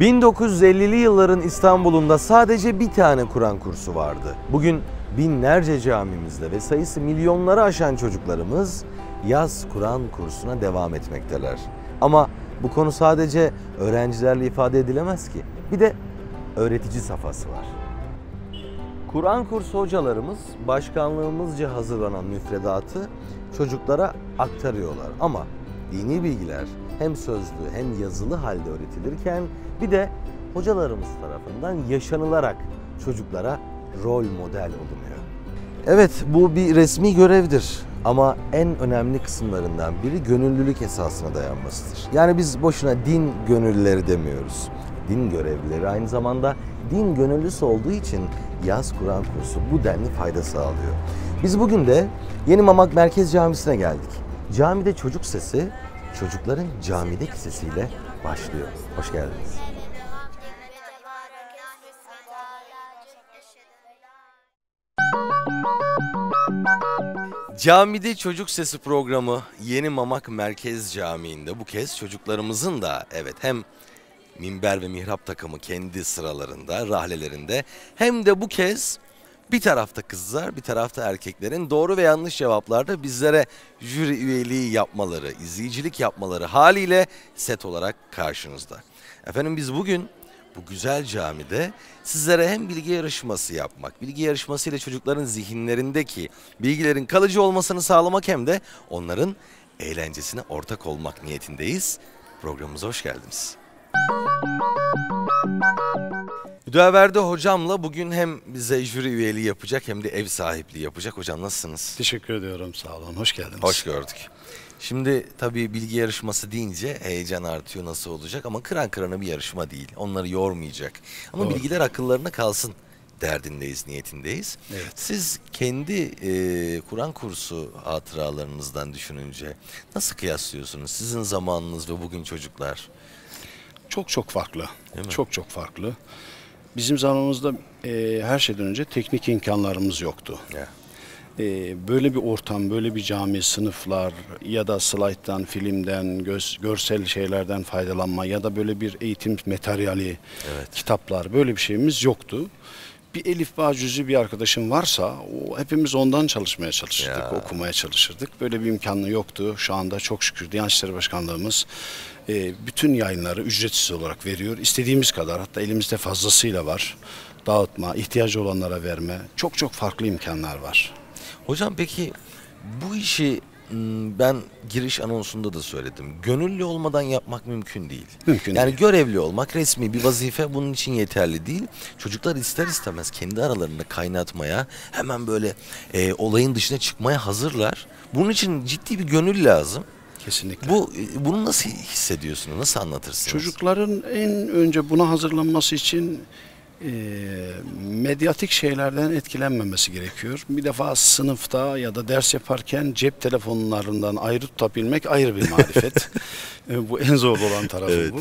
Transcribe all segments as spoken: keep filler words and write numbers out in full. bin dokuz yüz ellili yılların İstanbul'unda sadece bir tane Kur'an kursu vardı. Bugün binlerce camimizde ve sayısı milyonları aşan çocuklarımız yaz Kur'an kursuna devam etmekteler. Ama bu konu sadece öğrencilerle ifade edilemez ki. Bir de öğretici safhası var. Kur'an kursu hocalarımız başkanlığımızca hazırlanan müfredatı çocuklara aktarıyorlar ama dini bilgiler hem sözlü hem yazılı halde öğretilirken bir de hocalarımız tarafından yaşanılarak çocuklara rol model olunuyor. Evet, bu bir resmi görevdir ama en önemli kısımlarından biri gönüllülük esasına dayanmasıdır. Yani biz boşuna din gönüllüleri demiyoruz. Din görevlileri aynı zamanda din gönüllüsü olduğu için yaz Kur'an kursu bu denli fayda sağlıyor. Biz bugün de Yeni Mamak Merkez Camisi'ne geldik. Camide Çocuk Sesi, çocukların camideki sesiyle başlıyor. Hoş geldiniz. Camide Çocuk Sesi programı Yeni Mamak Merkez Camii'nde bu kez çocuklarımızın da evet hem minber ve mihrap takımı kendi sıralarında, rahlelerinde hem de bu kez bir tarafta kızlar, bir tarafta erkeklerin doğru ve yanlış cevaplarda bizlere jüri üyeliği yapmaları, izleyicilik yapmaları haliyle set olarak karşınızda. Efendim biz bugün bu güzel camide sizlere hem bilgi yarışması yapmak, bilgi yarışması ile çocukların zihinlerindeki bilgilerin kalıcı olmasını sağlamak hem de onların eğlencesine ortak olmak niyetindeyiz. Programımıza hoş geldiniz. Hüdaverdi hocamla bugün hem bize jüri üyeliği yapacak hem de ev sahipliği yapacak. Hocam nasılsınız? Teşekkür ediyorum, sağ olun. Hoş geldiniz. Hoş gördük. Şimdi tabii bilgi yarışması deyince heyecan artıyor, nasıl olacak, ama kıran kırana bir yarışma değil. Onları yormayacak. Ama doğru, bilgiler akıllarına kalsın derdindeyiz, niyetindeyiz. Evet. Siz kendi e, Kur'an kursu hatıralarınızdan düşününce nasıl kıyaslıyorsunuz? Sizin zamanınız ve bugün çocuklar... Çok çok farklı. Çok çok farklı. Bizim zamanımızda e, her şeyden önce teknik imkanlarımız yoktu. Yeah. E, böyle bir ortam, böyle bir cami, sınıflar ya da slayttan, filmden, göz, görsel şeylerden faydalanma ya da böyle bir eğitim materyali, evet, kitaplar, böyle bir şeyimiz yoktu. Bir elif bağ cüzü bir arkadaşım varsa o, hepimiz ondan çalışmaya çalışırdık, yeah, okumaya çalışırdık. Böyle bir imkanı yoktu. Şu anda çok şükür Diyanet İşleri Başkanlığımız bütün yayınları ücretsiz olarak veriyor. İstediğimiz kadar, hatta elimizde fazlasıyla var. Dağıtma, ihtiyacı olanlara verme, çok çok farklı imkanlar var. Hocam peki bu işi ben giriş anonsunda da söyledim. Gönüllü olmadan yapmak mümkün değil. Mümkün yani değil. Görevli olmak, resmi bir vazife, bunun için yeterli değil. Çocuklar ister istemez kendi aralarında kaynatmaya, hemen böyle e, olayın dışına çıkmaya hazırlar. Bunun için ciddi bir gönül lazım. Kesinlikle. Bu, bunu nasıl hissediyorsunuz? Nasıl anlatırsınız? Çocukların en önce buna hazırlanması için e, medyatik şeylerden etkilenmemesi gerekiyor. Bir defa sınıfta ya da ders yaparken cep telefonlarından ayrı tutabilmek ayrı bir marifet. e, bu en zor olan tarafı, evet, bu.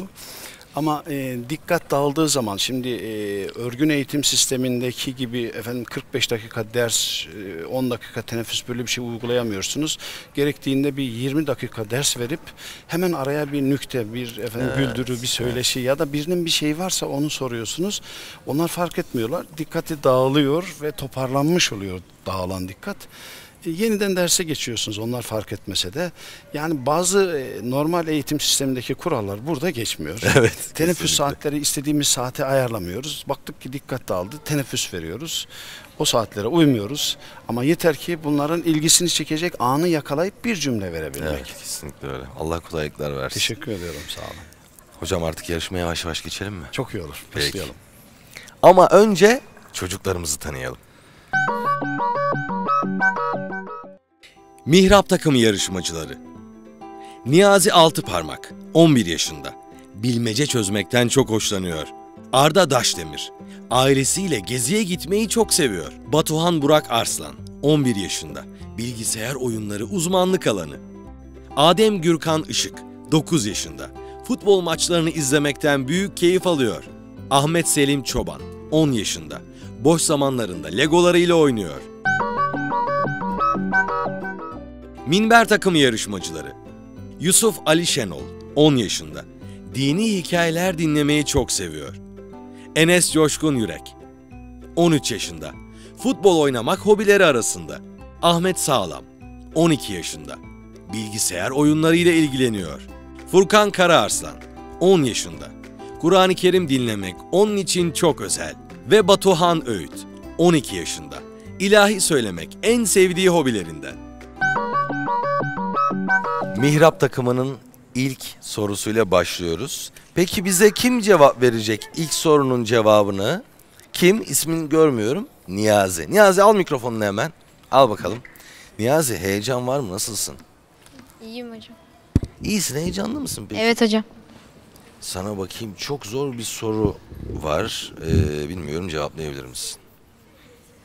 Ama e, dikkat dağıldığı zaman şimdi e, örgün eğitim sistemindeki gibi efendim kırk beş dakika ders, e, on dakika teneffüs, böyle bir şey uygulayamıyorsunuz. Gerektiğinde bir yirmi dakika ders verip hemen araya bir nükte, bir efendim, evet, güldürü, bir söyleşi, evet, ya da birinin bir şeyi varsa onu soruyorsunuz. Onlar fark etmiyorlar. Dikkati dağılıyor ve toparlanmış oluyor dağılan dikkat. Yeniden derse geçiyorsunuz onlar fark etmese de. Yani bazı normal eğitim sistemindeki kurallar burada geçmiyor. Evet. Teneffüs saatleri istediğimiz saate ayarlamıyoruz. Baktık ki dikkat dağıldı, teneffüs veriyoruz. O saatlere uymuyoruz. Ama yeter ki bunların ilgisini çekecek anı yakalayıp bir cümle verebilmek. Evet, kesinlikle öyle. Allah kolaylıklar versin. Teşekkür ediyorum, sağ olun. Hocam artık yarışmaya yavaş yavaş geçelim mi? Çok iyi olur. Peki. Başlayalım. Ama önce çocuklarımızı tanıyalım. Mihrap takımı yarışmacıları: Niyazi Altıparmak, on bir yaşında. Bilmece çözmekten çok hoşlanıyor. Arda Daşdemir, ailesiyle geziye gitmeyi çok seviyor. Batuhan Burak Arslan, on bir yaşında. Bilgisayar oyunları uzmanlık alanı. Adem Gürkan Işık, dokuz yaşında. Futbol maçlarını izlemekten büyük keyif alıyor. Ahmet Selim Çoban, on yaşında. Boş zamanlarında legolarıyla oynuyor. Minber takımı yarışmacıları: Yusuf Ali Şenol, on yaşında. dini hikayeler dinlemeyi çok seviyor. Enes Yoşkun Yürek, on üç yaşında, futbol oynamak hobileri arasında. Ahmet Sağlam, on iki yaşında, bilgisayar oyunlarıyla ilgileniyor. Furkan Karaarslan, on yaşında, Kur'an-ı Kerim dinlemek onun için çok özel. Ve Batuhan Öğüt, on iki yaşında, ilahi söylemek en sevdiği hobilerinden. Mihrap takımının ilk sorusuyla başlıyoruz. Peki bize kim cevap verecek ilk sorunun cevabını? Kim? İsmini görmüyorum. Niyazi. Niyazi, al mikrofonunu hemen. Al bakalım. Niyazi, heyecan var mı? Nasılsın? İyiyim hocam. İyisin, heyecanlı mısın peki? Evet hocam. Sana bakayım, çok zor bir soru var. Ee, bilmiyorum, cevaplayabilir misin?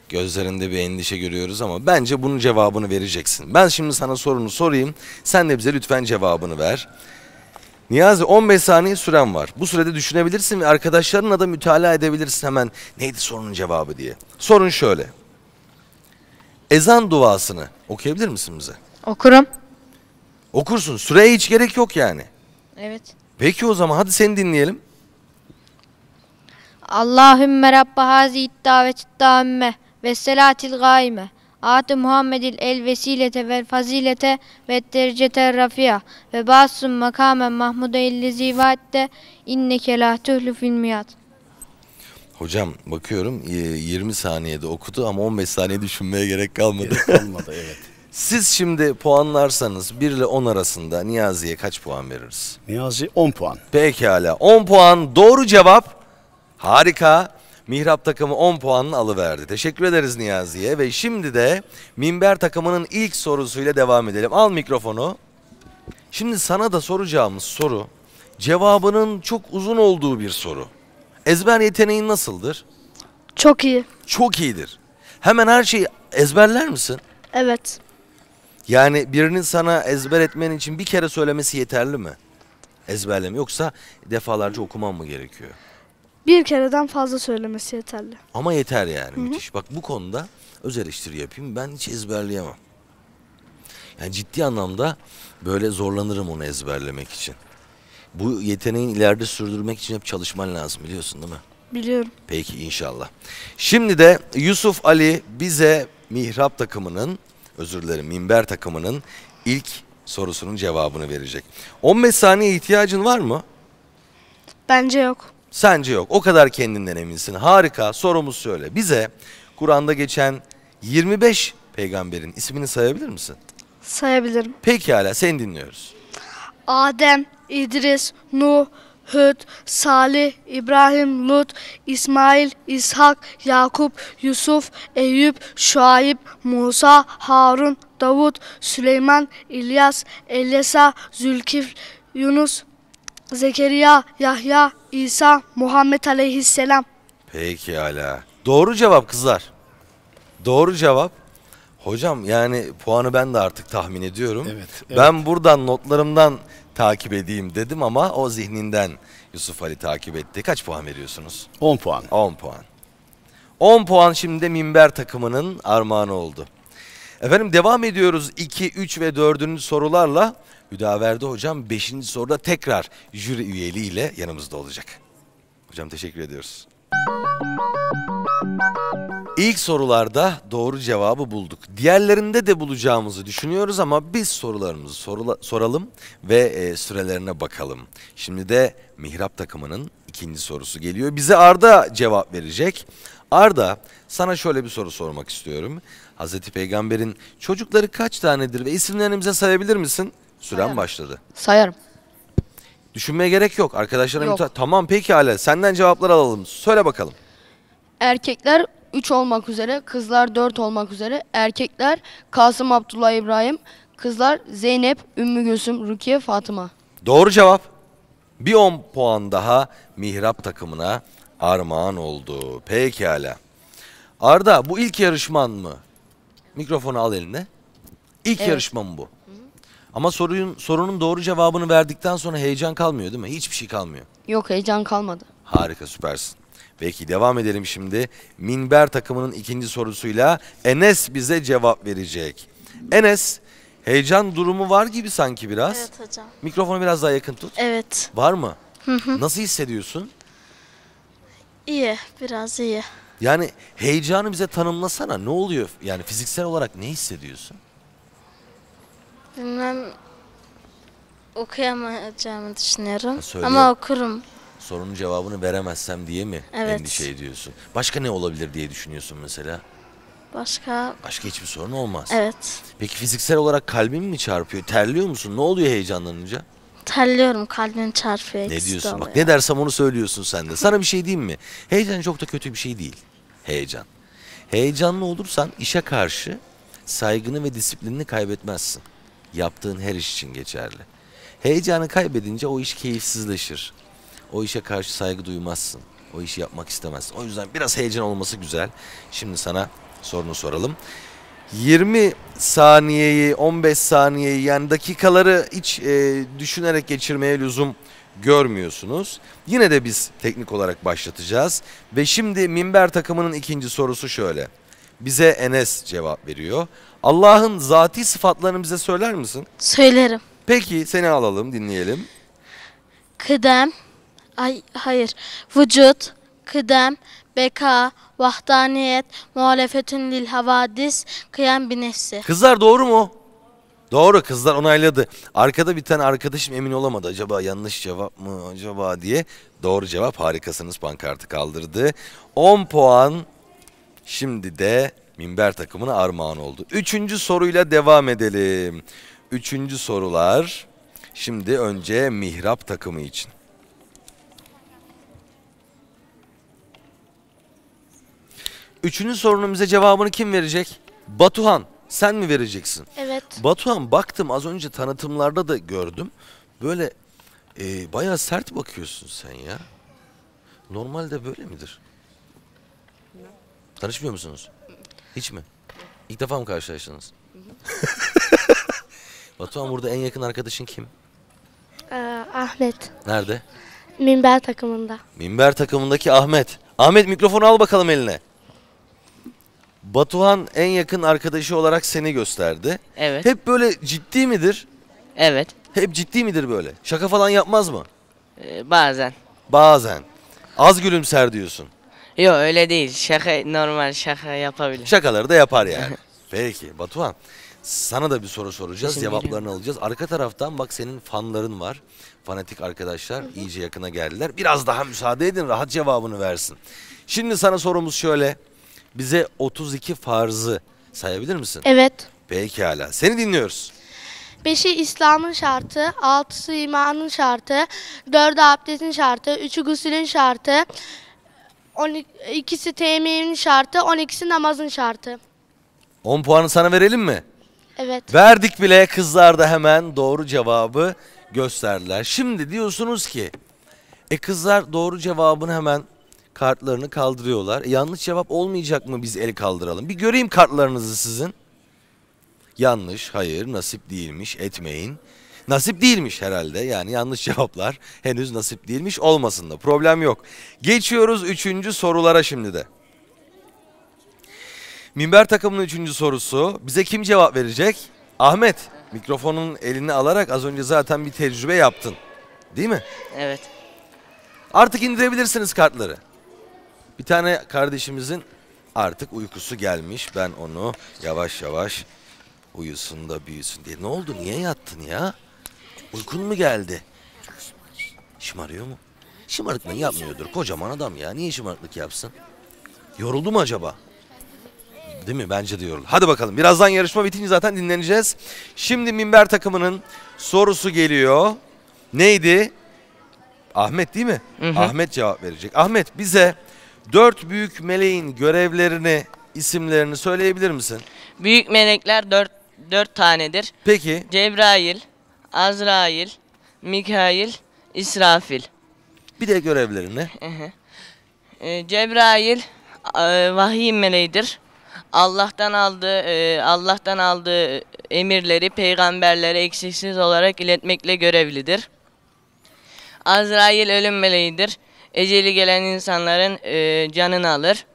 Gözlerinde bir endişe görüyoruz ama bence bunun cevabını vereceksin. Ben şimdi sana sorunu sorayım. Sen de bize lütfen cevabını ver. Niyazi, on beş saniye süren var. Bu sürede düşünebilirsin ve arkadaşlarına da mütalaa edebilirsin hemen neydi sorunun cevabı diye. Sorun şöyle. Ezan duasını okuyabilir misin bize? Okurum. Okursun. Süreye hiç gerek yok yani. Evet. Peki o zaman hadi seni dinleyelim. Allahümme Rabba hazi'id davet tamme ve selatil gaime ati Muhammedil el vesilete vel fazilete ve derecete rafiya ve bassun makamen mahmude illezi vaatte inneke la tuhlu fil miyat. Hocam bakıyorum yirmi saniyede okudu ama on beş saniye düşünmeye gerek kalmadı. Gerek kalmadı, evet. Siz şimdi puanlarsanız bir ile on arasında Niyazi'ye kaç puan veririz? Niyazi on puan. Pekala, on puan doğru cevap. Harika. Mihrap takımı on puanını alıverdi. Teşekkür ederiz Niyazi'ye ve şimdi de Minber takımının ilk sorusuyla devam edelim. Al mikrofonu. Şimdi sana da soracağımız soru cevabının çok uzun olduğu bir soru. Ezber yeteneğin nasıldır? Çok iyi. Çok iyidir. Hemen her şeyi ezberler misin? Evet. Yani birinin sana ezber etmen için bir kere söylemesi yeterli mi? Ezberleme, yoksa defalarca okuman mı gerekiyor? Bir kereden fazla söylemesi yeterli. Ama yeter yani. Hı-hı. Müthiş. Bak, bu konuda öz eleştiri yapayım. Ben hiç ezberleyemem. Yani ciddi anlamda böyle zorlanırım onu ezberlemek için. Bu yeteneğin ileride sürdürmek için hep çalışman lazım, biliyorsun değil mi? Biliyorum. Peki, inşallah. Şimdi de Yusuf Ali bize Mihrap takımının, özür dilerim, Minber takımının ilk sorusunun cevabını verecek. on beş saniye ihtiyacın var mı? Bence yok. Sence yok. O kadar kendinden eminsin. Harika. Sorumuz söyle. Bize Kur'an'da geçen yirmi beş peygamberin ismini sayabilir misin? Sayabilirim. Pekala, seni dinliyoruz. Adem, İdris, Nuh, Hud, Salih, İbrahim, Lut, İsmail, İshak, Yakup, Yusuf, Eyüp, Şuayb, Musa, Harun, Davud, Süleyman, İlyas, Elyasa, Zülkifl, Yunus, Zekeriya, Yahya, İsa, Muhammed aleyhisselam. Pekala. Doğru cevap kızlar. Doğru cevap. Hocam yani puanı ben de artık tahmin ediyorum. Evet, evet. Ben buradan notlarımdan takip edeyim dedim ama o zihninden Yusuf Ali takip etti. Kaç puan veriyorsunuz? on puan. on puan. on puan şimdi de Minber takımının armağanı oldu. Efendim devam ediyoruz iki, üç ve dördüncü sorularla. Hüdaverdi hocam beşinci soruda tekrar jüri üyeliğiyle yanımızda olacak. Hocam teşekkür ediyoruz. İlk sorularda doğru cevabı bulduk. Diğerlerinde de bulacağımızı düşünüyoruz ama biz sorularımızı sorula, soralım ve e, sürelerine bakalım. Şimdi de Mihrap takımının ikinci sorusu geliyor. Bize Arda cevap verecek. Arda, sana şöyle bir soru sormak istiyorum. Hazreti Peygamber'in çocukları kaç tanedir ve isimlerini bize sayabilir misin? Süren sayarım. Başladı. Sayarım. Düşünmeye gerek yok. Arkadaşlarım tamam, peki hala senden cevaplar alalım. Söyle bakalım. Erkekler üç olmak üzere, kızlar dört olmak üzere. Erkekler Kasım, Abdullah, İbrahim. Kızlar Zeynep, Ümmü Gülsüm, Rukiye, Fatıma. Doğru cevap. Bir on puan daha Mihrap takımına armağan oldu. Peki hala. Arda, bu ilk yarışman mı? Mikrofonu al eline. İlk evet. yarışman bu. Ama sorunun, sorunun doğru cevabını verdikten sonra heyecan kalmıyor değil mi? Hiçbir şey kalmıyor. Yok, heyecan kalmadı. Harika, süpersin. Peki devam edelim şimdi. Minber takımının ikinci sorusuyla Enes bize cevap verecek. Enes, heyecan durumu var gibi sanki biraz. Evet hocam. Mikrofonu biraz daha yakın tut. Evet. Var mı? Hı hı. Nasıl hissediyorsun? İyi, biraz iyi. Yani heyecanı bize tanımlasana. Ne oluyor? Yani fiziksel olarak ne hissediyorsun? Bilmem, okuyamayacağımı düşünüyorum. Söyle. Ama okurum. Sorunun cevabını veremezsem diye mi evet. endişe ediyorsun? Başka ne olabilir diye düşünüyorsun mesela? Başka... Başka hiçbir sorun olmaz. Evet. Peki fiziksel olarak kalbin mi çarpıyor? Terliyor musun? Ne oluyor heyecanlanınca? Terliyorum, kalbim çarpıyor. Ne diyorsun? Bak, ne dersem onu söylüyorsun sen de. Sana bir şey diyeyim mi? Heyecan çok da kötü bir şey değil. Heyecan. Heyecanlı olursan işe karşı saygını ve disiplinini kaybetmezsin. Yaptığın her iş için geçerli. Heyecanı kaybedince o iş keyifsizleşir. O işe karşı saygı duymazsın. O işi yapmak istemezsin. O yüzden biraz heyecan olması güzel. Şimdi sana sorunu soralım. yirmi saniyeyi, on beş saniyeyi, yani dakikaları hiç e, düşünerek geçirmeye lüzum görmüyorsunuz. Yine de biz teknik olarak başlatacağız. Ve şimdi minber takımının ikinci sorusu şöyle. Bize Enes cevap veriyor. Allah'ın zatî sıfatlarını bize söyler misin? Söylerim. Peki seni alalım, dinleyelim. Kıdem, ay hayır, vücut, kıdem, beka, vahdaniyet, muhalefetün lil havadis, kıyam bi nefsi. Kızlar doğru mu? Doğru, kızlar onayladı. Arkada bir tane arkadaşım emin olamadı. Acaba yanlış cevap mı acaba diye. Doğru cevap, harikasınız, pankartı kaldırdı. on puan şimdi de minber takımına armağan oldu. Üçüncü soruyla devam edelim. Üçüncü sorular şimdi önce mihrap takımı için. Üçüncü sorunun bize cevabını kim verecek? Batuhan, sen mi vereceksin? Evet. Batuhan, baktım az önce tanıtımlarda da gördüm. Böyle e, bayağı sert bakıyorsun sen ya. Normalde böyle midir? Tanışmıyor musunuz? Hiç mi? İlk defa mı karşılaştınız? Batuhan, burada en yakın arkadaşın kim? Ee, Ahmet. Nerede? Minber takımında. Minber takımındaki Ahmet. Ahmet, mikrofonu al bakalım eline. Batuhan en yakın arkadaşı olarak seni gösterdi. Evet. Hep böyle ciddi midir? Evet. Hep ciddi midir böyle? Şaka falan yapmaz mı? Ee, bazen. Bazen. Az gülümser diyorsun. Yok, öyle değil. Şaka, normal şaka yapabilir. Şakaları da yapar yani. Peki Batuhan, sana da bir soru soracağız. Şimdi cevaplarını biliyorum. Alacağız. Arka taraftan bak, senin fanların var. Fanatik arkadaşlar iyice yakına geldiler. Biraz daha müsaade edin, rahat cevabını versin. Şimdi sana sorumuz şöyle. Bize otuz iki farzı sayabilir misin? Evet. Pekala. Seni dinliyoruz. beşi İslam'ın şartı, altısı imanın şartı, dördü abdestin şartı, üçü gusülün şartı, ikisi teymiyenin şartı, on ikisi namazın şartı. on puanı sana verelim mi? Evet. Verdik bile, kızlar da hemen doğru cevabı gösterdiler. Şimdi diyorsunuz ki, e kızlar doğru cevabını hemen... Kartlarını kaldırıyorlar. E, yanlış cevap olmayacak mı, biz el kaldıralım? Bir göreyim kartlarınızı sizin. Yanlış, hayır, nasip değilmiş, etmeyin. Nasip değilmiş herhalde, yani yanlış cevaplar henüz nasip değilmiş, olmasın da problem yok. Geçiyoruz üçüncü sorulara şimdi de. Minber takımının üçüncü sorusu. Bize kim cevap verecek? Ahmet, mikrofonun elini alarak az önce zaten bir tecrübe yaptın. Değil mi? Evet. Artık indirebilirsiniz kartları. Bir tane kardeşimizin artık uykusu gelmiş. Ben onu yavaş yavaş uyusun da büyüsün diye. Ne oldu? Niye yattın ya? Uykun mu geldi? Şımarıyor mu? Şımarıklık yapmıyordur. Kocaman adam ya. Niye şımarıklık yapsın? Yoruldu mu acaba? Değil mi? Bence de yoruldu. Hadi bakalım. Birazdan yarışma bitince zaten dinleneceğiz. Şimdi minber takımının sorusu geliyor. Neydi? Ahmet değil mi? Hı hı. Ahmet cevap verecek. Ahmet, bize... Dört büyük meleğin görevlerini, isimlerini söyleyebilir misin? Büyük melekler dört, dört tanedir. Peki. Cebrail, Azrail, Mikail, İsrafil. Bir de görevlerini. E, Cebrail e, vahiy meleğidir. Allah'tan aldığı, e, Allah'tan aldığı emirleri peygamberlere eksiksiz olarak iletmekle görevlidir. Azrail ölüm meleğidir. Eceli gelen insanların e, canını alır.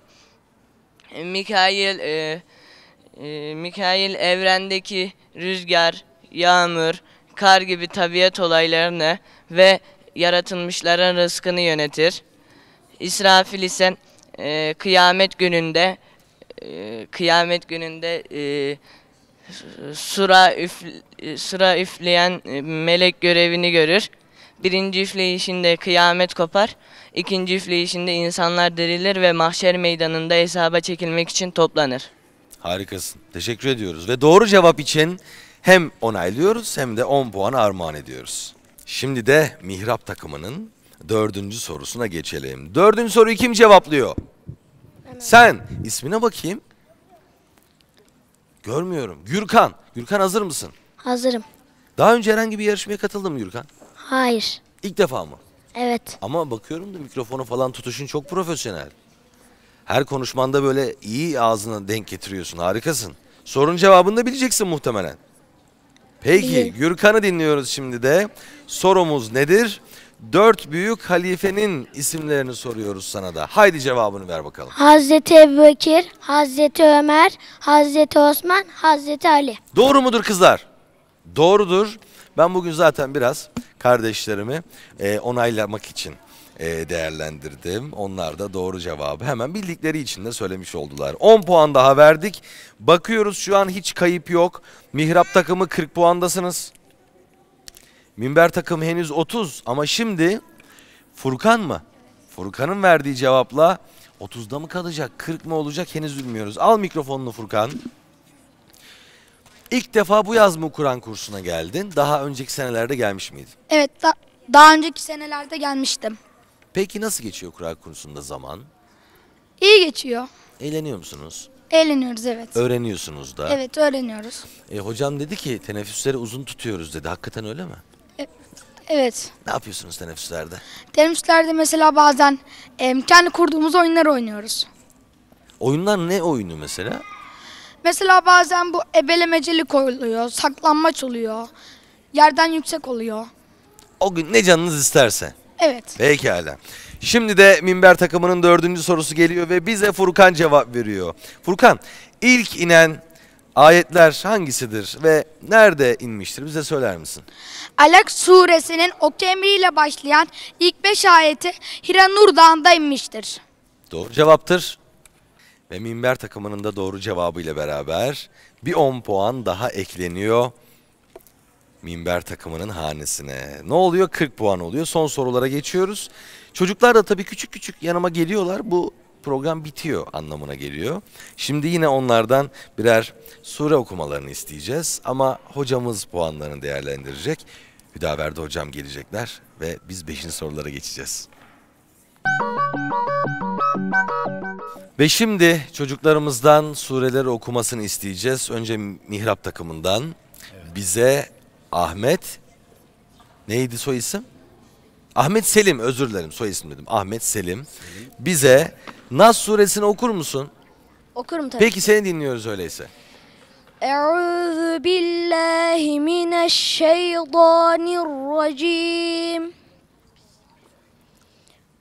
Mikail, e, e, Mikail evrendeki rüzgar, yağmur, kar gibi tabiat olaylarını ve yaratılmışların rızkını yönetir. İsrafil ise e, kıyamet gününde e, kıyamet gününde e, sura üfl sura üfleyen melek görevini görür. Birinci üfleyişinde kıyamet kopar. İkinci üfleyişinde insanlar dirilir ve mahşer meydanında hesaba çekilmek için toplanır. Harikasın. Teşekkür ediyoruz. Ve doğru cevap için hem onaylıyoruz hem de on puan armağan ediyoruz. Şimdi de mihrap takımının dördüncü sorusuna geçelim. Dördüncü soruyu kim cevaplıyor? Evet. Sen. İsmine bakayım. Görmüyorum. Gürkan. Gürkan hazır mısın? Hazırım. Daha önce herhangi bir yarışmaya katıldın mı Gürkan? Hayır. İlk defa mı? Evet. Ama bakıyorum da mikrofonu falan tutuşun çok profesyonel. Her konuşmanda böyle iyi ağzına denk getiriyorsun. Harikasın. Sorunun cevabını da bileceksin muhtemelen. Peki İyi. Gürkan'ı dinliyoruz şimdi de. Sorumuz nedir? Dört büyük halifenin isimlerini soruyoruz sana da. Haydi cevabını ver bakalım. Hazreti Ebubekir, Hazreti Ömer, Hazreti Osman, Hazreti Ali. Doğru mudur kızlar? Doğrudur. Ben bugün zaten biraz kardeşlerimi e, onaylamak için e, değerlendirdim. Onlar da doğru cevabı hemen bildikleri için de söylemiş oldular. on puan daha verdik. Bakıyoruz şu an hiç kayıp yok. Mihrap takımı kırk puandasınız. Minber takımı henüz otuz ama şimdi Furkan mı? Furkan'ın verdiği cevapla otuzda mı kalacak, kırk mı olacak henüz bilmiyoruz. Al mikrofonunu Furkan. İlk defa bu yaz mı Kur'an kursuna geldin? Daha önceki senelerde gelmiş miydin? Evet, da daha önceki senelerde gelmiştim. Peki nasıl geçiyor Kur'an kursunda zaman? İyi geçiyor. Eğleniyor musunuz? Eğleniyoruz, evet. Öğreniyorsunuz da. Evet, öğreniyoruz. E, hocam dedi ki teneffüsleri uzun tutuyoruz dedi. Hakikaten öyle mi? E, evet. Ne yapıyorsunuz teneffüslerde? Teneffüslerde mesela bazen e, kendi kurduğumuz oyunlar oynuyoruz. Oyunlar ne oyunu mesela? Mesela bazen bu ebelemecilik oluyor, saklanmaç oluyor, yerden yüksek oluyor. O gün ne canınız isterse. Evet. Pekala. Şimdi de Minber takımının dördüncü sorusu geliyor ve bize Furkan cevap veriyor. Furkan, ilk inen ayetler hangisidir ve nerede inmiştir? Bize söyler misin? Alak suresinin ok emriyle başlayan ilk beş ayeti Hira Nur Dağı'nda inmiştir. Doğru cevaptır. Ve Minber takımının da doğru cevabıyla beraber bir on puan daha ekleniyor Minber takımının hanesine. Ne oluyor? kırk puan oluyor. Son sorulara geçiyoruz. Çocuklar da tabii küçük küçük yanıma geliyorlar. Bu program bitiyor anlamına geliyor. Şimdi yine onlardan birer sure okumalarını isteyeceğiz. Ama hocamız puanlarını değerlendirecek. Hüdaverdi hocam gelecekler ve biz beşinci sorulara geçeceğiz. Ve şimdi çocuklarımızdan sureleri okumasını isteyeceğiz. Önce mihrap takımından evet. Bize Ahmet, neydi soy isim? Ahmet Selim, özür dilerim soy isim dedim. Ahmet Selim, Selim. Bize Nas suresini okur musun? Okurum tabii. Peki seni dinliyoruz öyleyse. Eûzü billahi mineşşeytanirracim.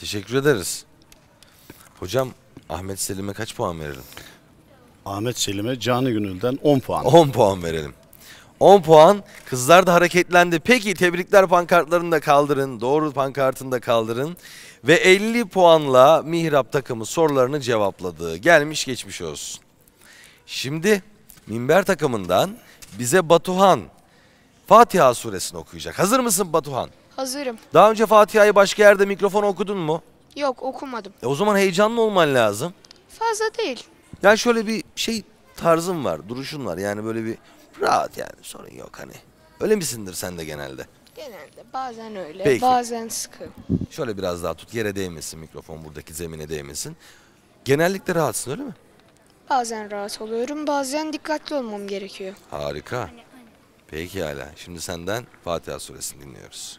Teşekkür ederiz. Hocam Ahmet Selim'e kaç puan verelim? Ahmet Selim'e canı gönülden on puan. on puan verelim. on puan. Kızlar da hareketlendi. Peki tebrikler pankartlarını da kaldırın. Doğru pankartını da kaldırın. Ve elli puanla mihrap takımı sorularını cevapladı. Gelmiş geçmiş olsun. Şimdi Minber takımından bize Batuhan Fatiha suresini okuyacak. Hazır mısın Batuhan? Hazırım. Daha önce Fatiha'yı başka yerde mikrofon okudun mu? Yok, okumadım. E o zaman heyecanlı olman lazım. Fazla değil. Yani şöyle bir şey tarzın var, duruşun var. Yani böyle bir rahat yani sorun yok hani. Öyle misindir sen de genelde? Genelde bazen öyle, peki. Bazen sıkı. Şöyle biraz daha tut, yere değmesin mikrofon, buradaki zemine değmesin. Genellikle rahatsın öyle mi? Bazen rahat oluyorum, bazen dikkatli olmam gerekiyor. Harika. Peki hala. Şimdi senden Fatiha suresini dinliyoruz.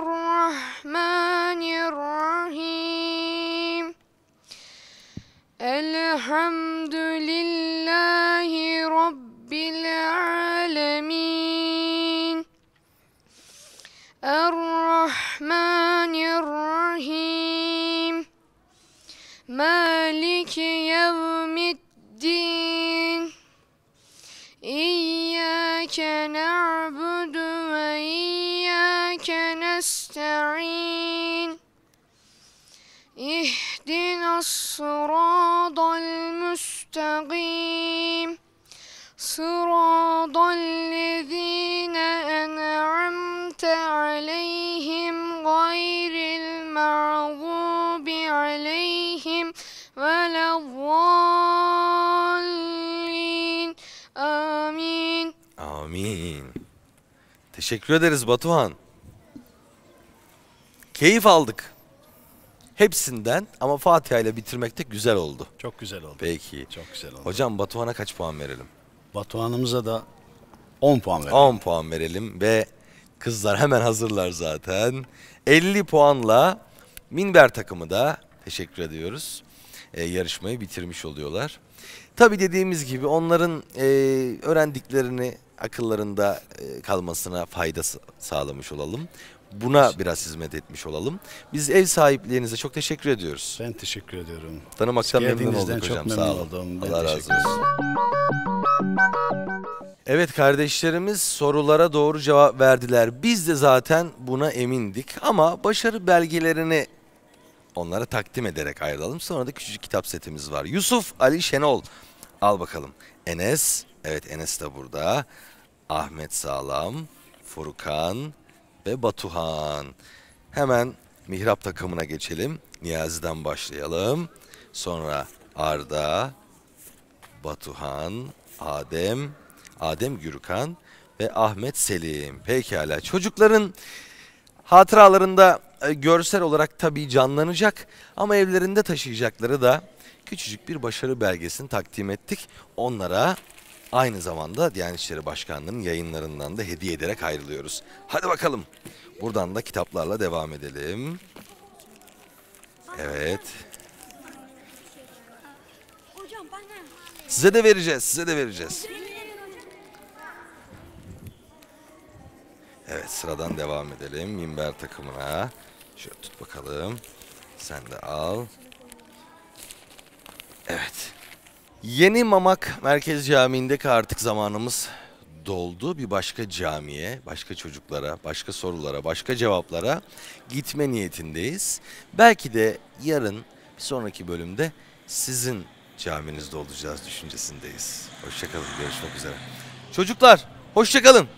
الرحمن الرحيم الحمد لله رب العالمين الرحمن الرحيم مالك يوم الدين إياك نعبد وإياك نستعين اهدنا الصراط المستقيم صراط الذين أنعمت عليهم غير المغضوب عليهم ولا الضالين آمين Amin. Teşekkür ederiz Batuhan. Keyif aldık hepsinden ama Fatiha ile bitirmek de güzel oldu. Çok güzel oldu. Peki. Çok güzel oldu. Hocam Batuhan'a kaç puan verelim? Batuhan'ımıza da on puan verelim. on puan verelim ve kızlar hemen hazırlar zaten. elli puanla Minber takımı da teşekkür ediyoruz. Ee, yarışmayı bitirmiş oluyorlar. Tabi dediğimiz gibi onların e, öğrendiklerini akıllarında e, kalmasına fayda sağlamış olalım. Buna biraz hizmet etmiş olalım. Biz ev sahipliğinize çok teşekkür ediyoruz. Ben teşekkür ediyorum. Tanımaktan memnun olduk hocam. Memnun Sağ olun. Allah razı olsun. Evet kardeşlerimiz sorulara doğru cevap verdiler. Biz de zaten buna emindik ama başarı belgelerini onlara takdim ederek ayrılalım. Sonra da küçücük kitap setimiz var. Yusuf Ali Şenol. Al bakalım. Enes. Evet Enes de burada. Ahmet Sağlam. Furkan. Ve Batuhan. Hemen mihrap takımına geçelim. Niyazi'den başlayalım. Sonra Arda, Batuhan, Adem, Adem Gürkan ve Ahmet Selim. Pekala. Çocukların hatıralarında görsel olarak tabii canlanacak ama evlerinde taşıyacakları da küçücük bir başarı belgesini takdim ettik. Onlara aynı zamanda Diyanet İşleri Başkanlığı'nın yayınlarından da hediye ederek ayrılıyoruz. Hadi bakalım. Buradan da kitaplarla devam edelim. Evet. Size de vereceğiz, size de vereceğiz. Evet, sıradan devam edelim. Minber takımına. Şöyle tut bakalım. Sen de al. Evet. Yeni Mamak Merkez Camii'ndeki artık zamanımız doldu. Bir başka camiye, başka çocuklara, başka sorulara, başka cevaplara gitme niyetindeyiz. Belki de yarın bir sonraki bölümde sizin caminizde olacağız düşüncesindeyiz. Hoşçakalın, görüşmek üzere. Çocuklar, hoşçakalın.